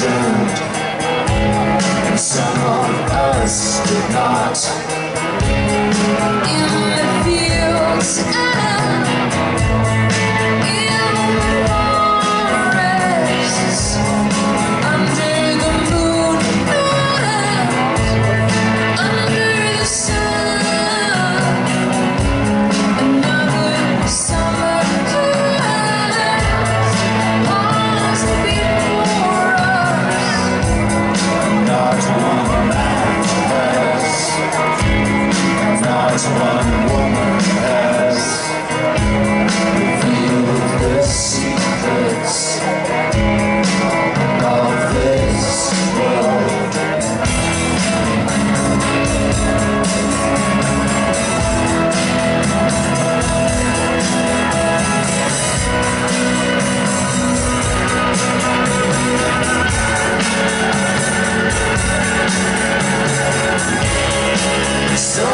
doomed, and some of us did not. In the fields and in the forests, under the moonlight, under the sun, another summer. Not one woman has revealed the secrets of this world. So I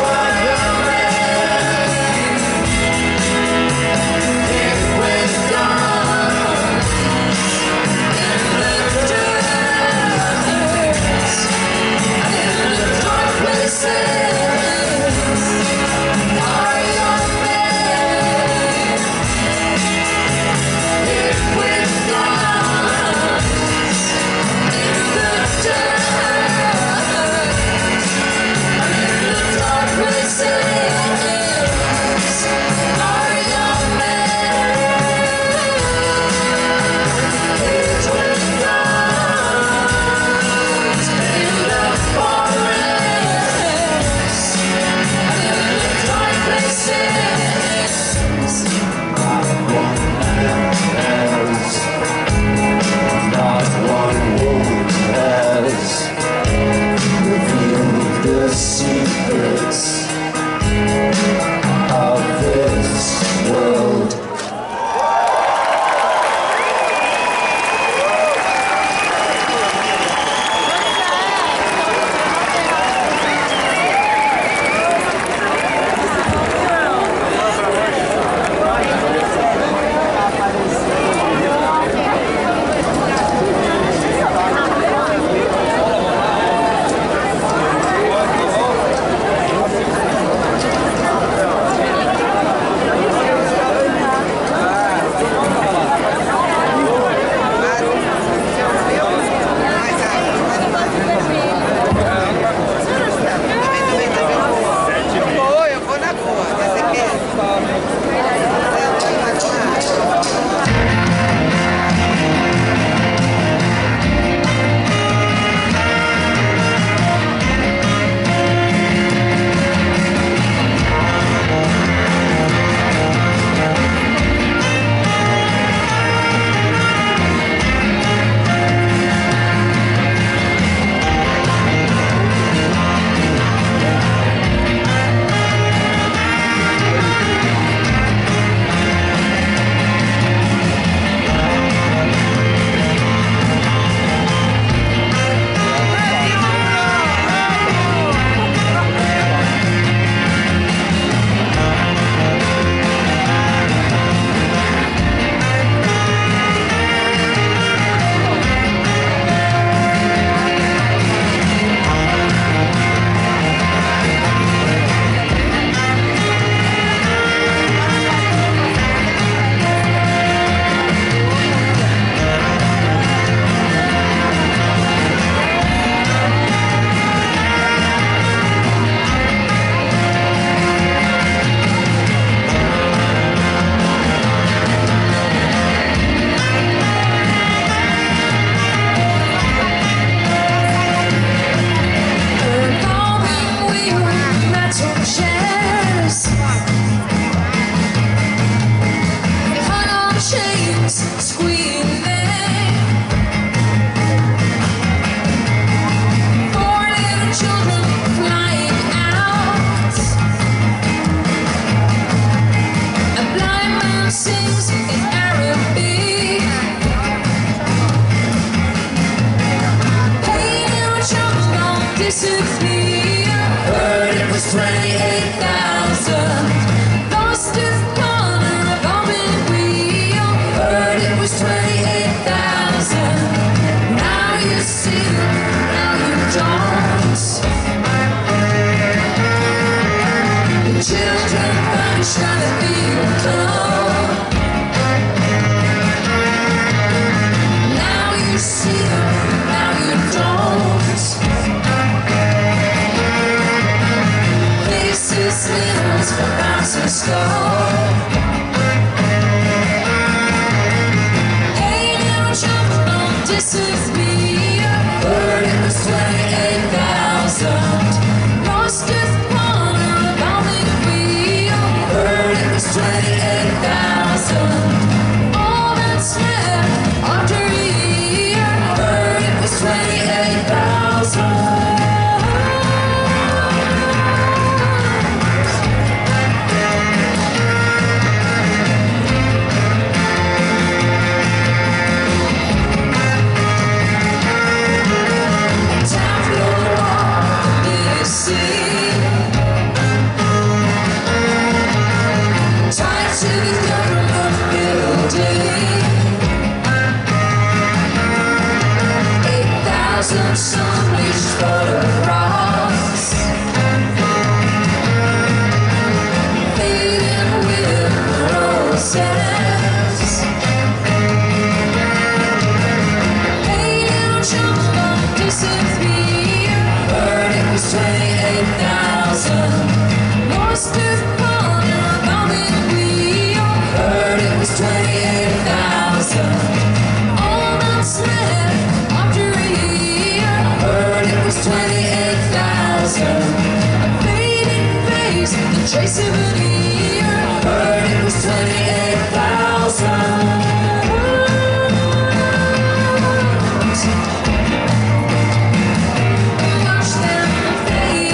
children, but shall it be recalled? Now you see it, now you don't. Faces, limbs, bounce and skull. Watch them fade out.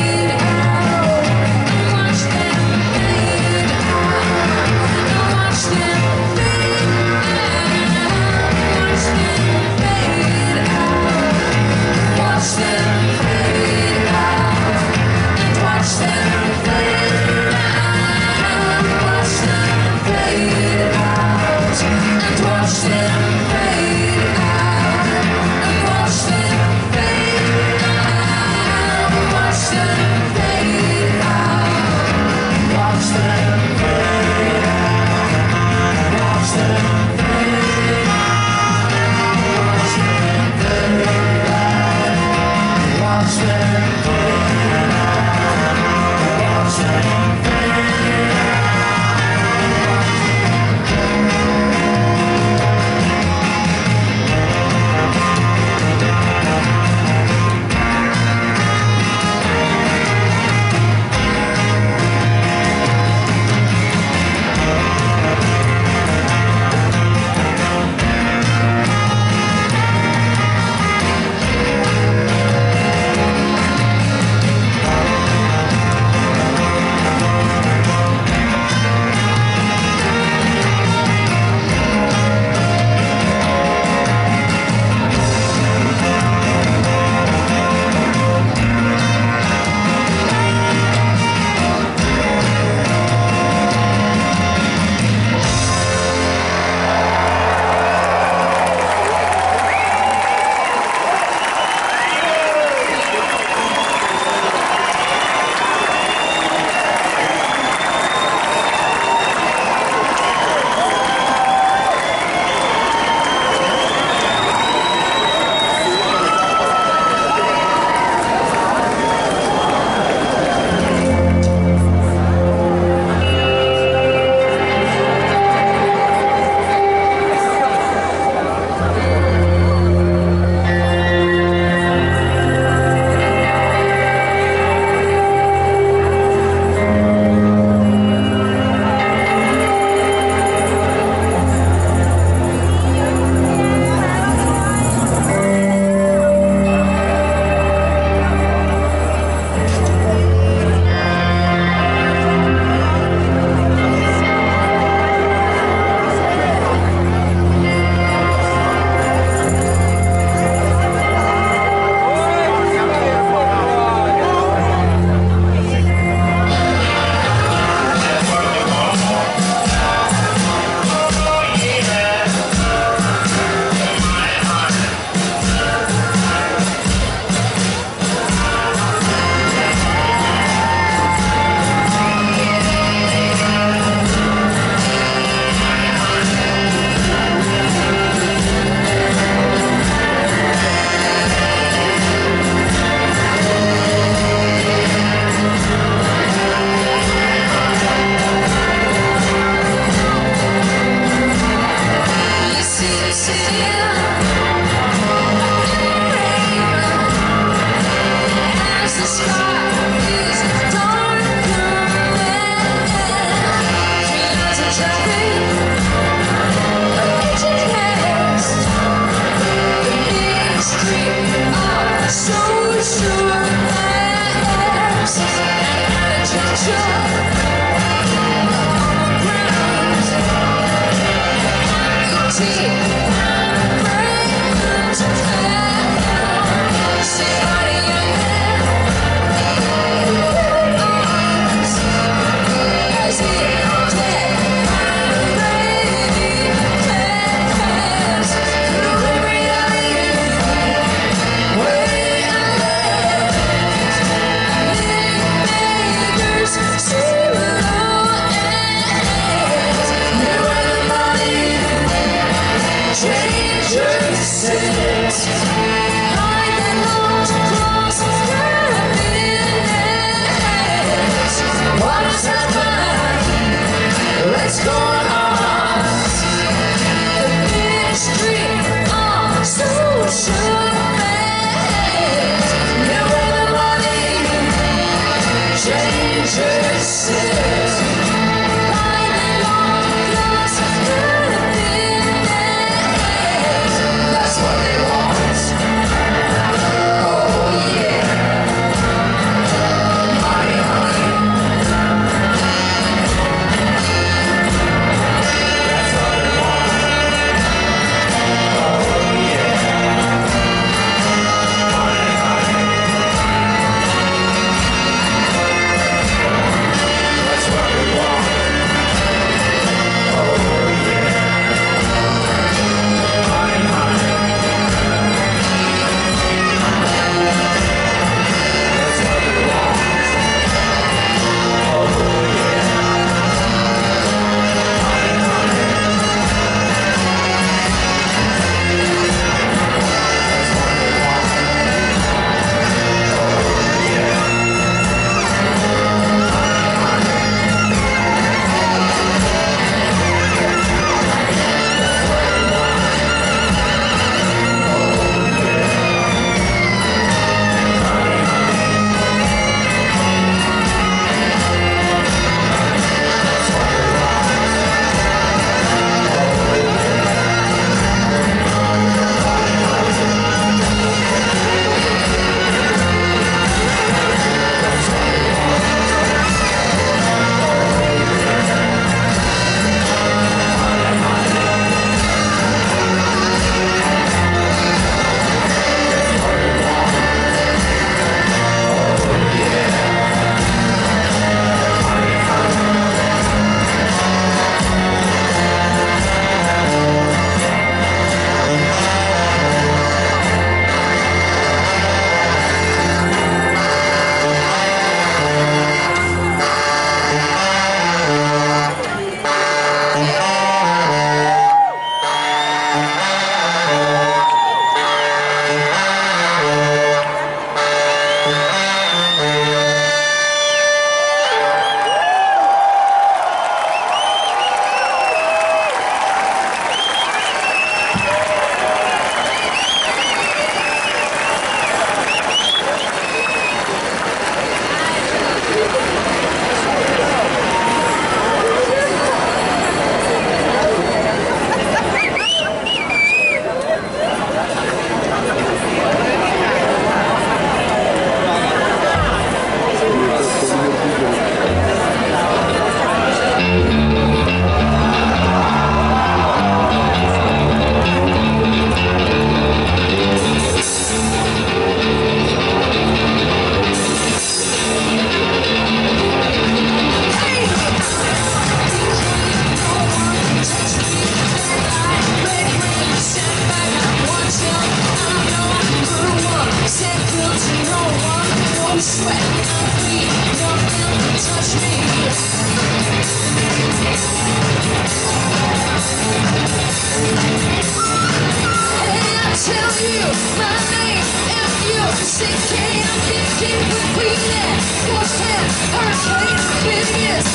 You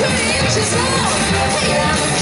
can't miss me, I'm trying to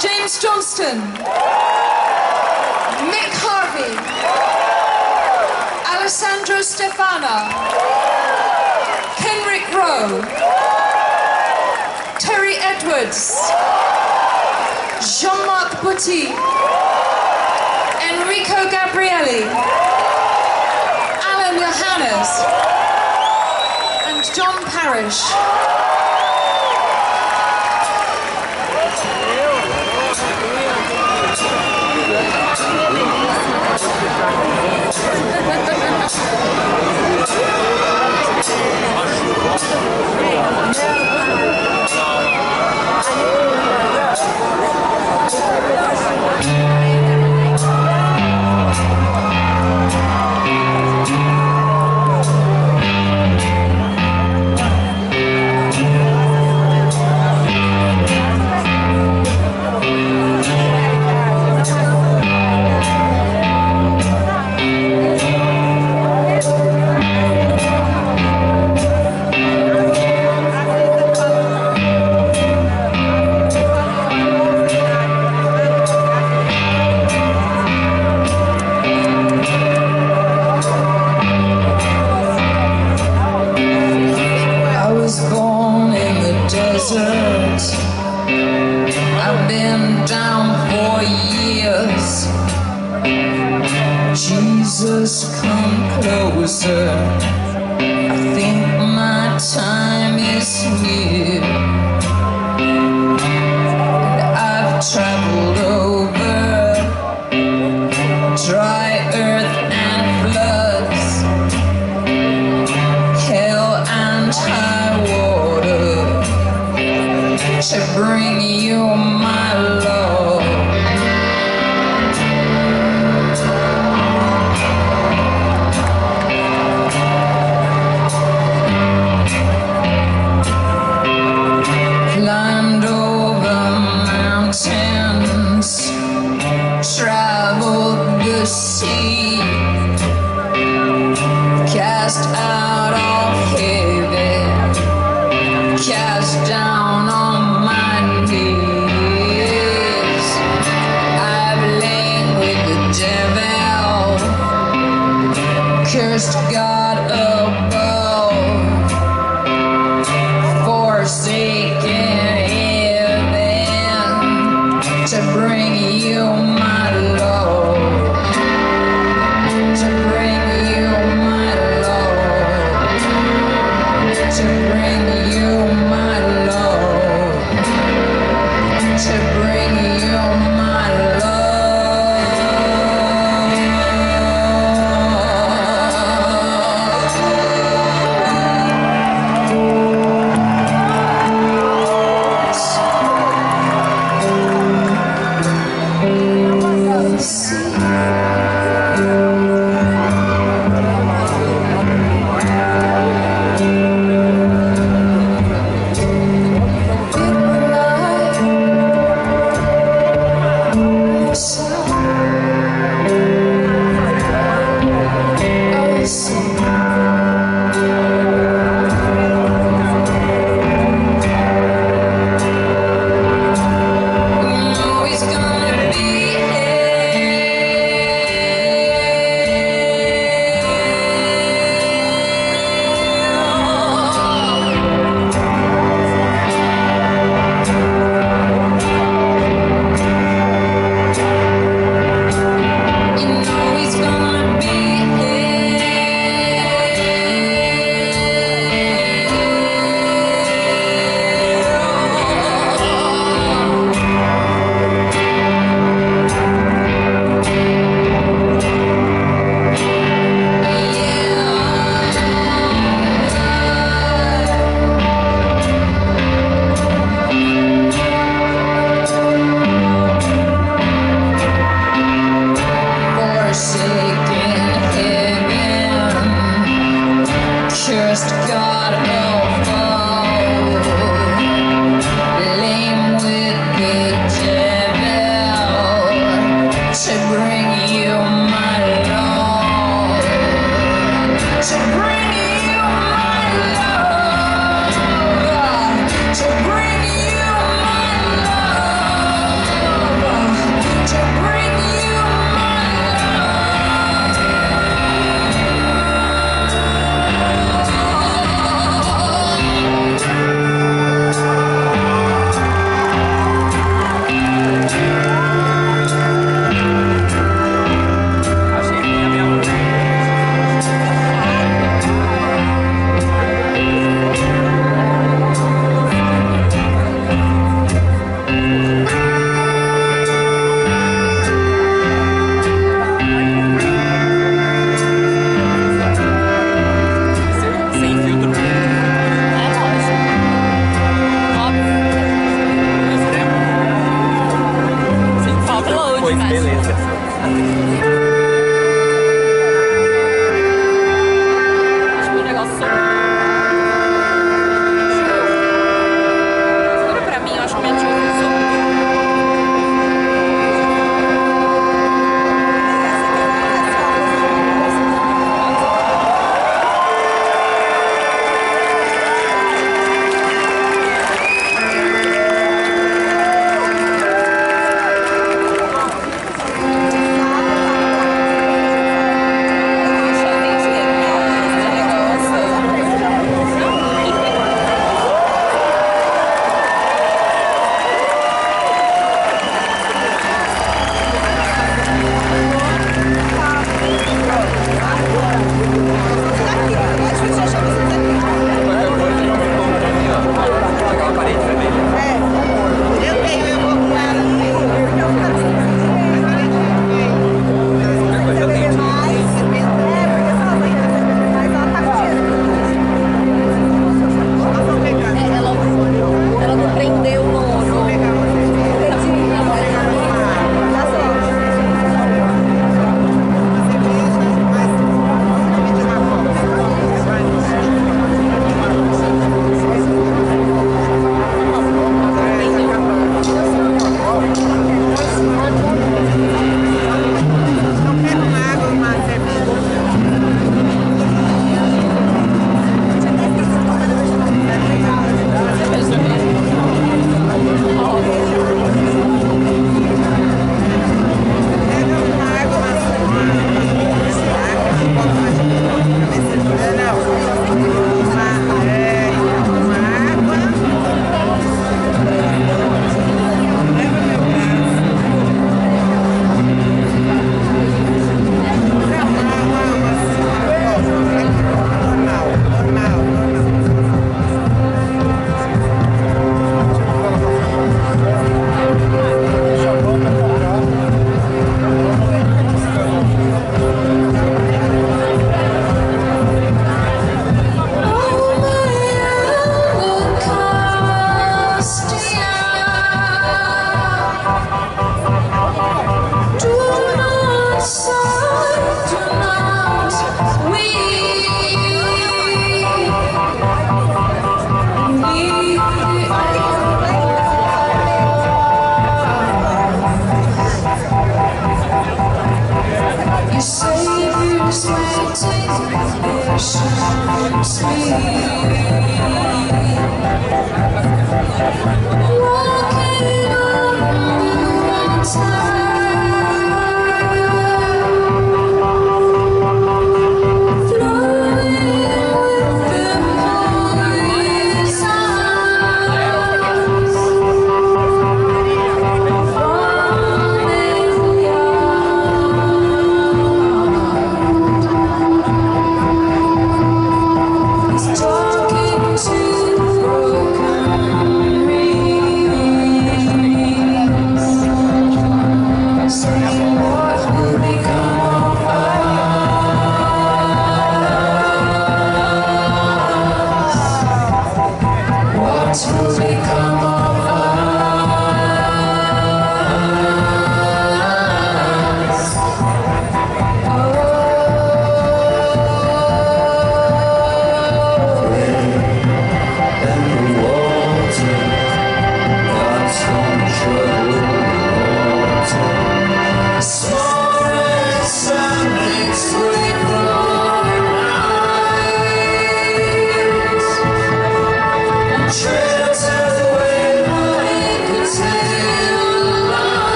James Johnston, Mick Harvey, Alessandro Stefana, Kenrick Rowe, Terry Edwards, Jean-Marc Bouty, Enrico Gabrielli, Alan Johannes, and John Parrish. I've been down for years. Jesus, come closer. I think my time is near. And I've traveled over dry earth and floods, hell and high water to bring you my love. Climbed over mountains, traveled the sea, cast out all heavy, cast down on my knees. Cursed God above, forsaken heaven, to bring you my love, to bring you my love, to bring you my love, to bring you my love.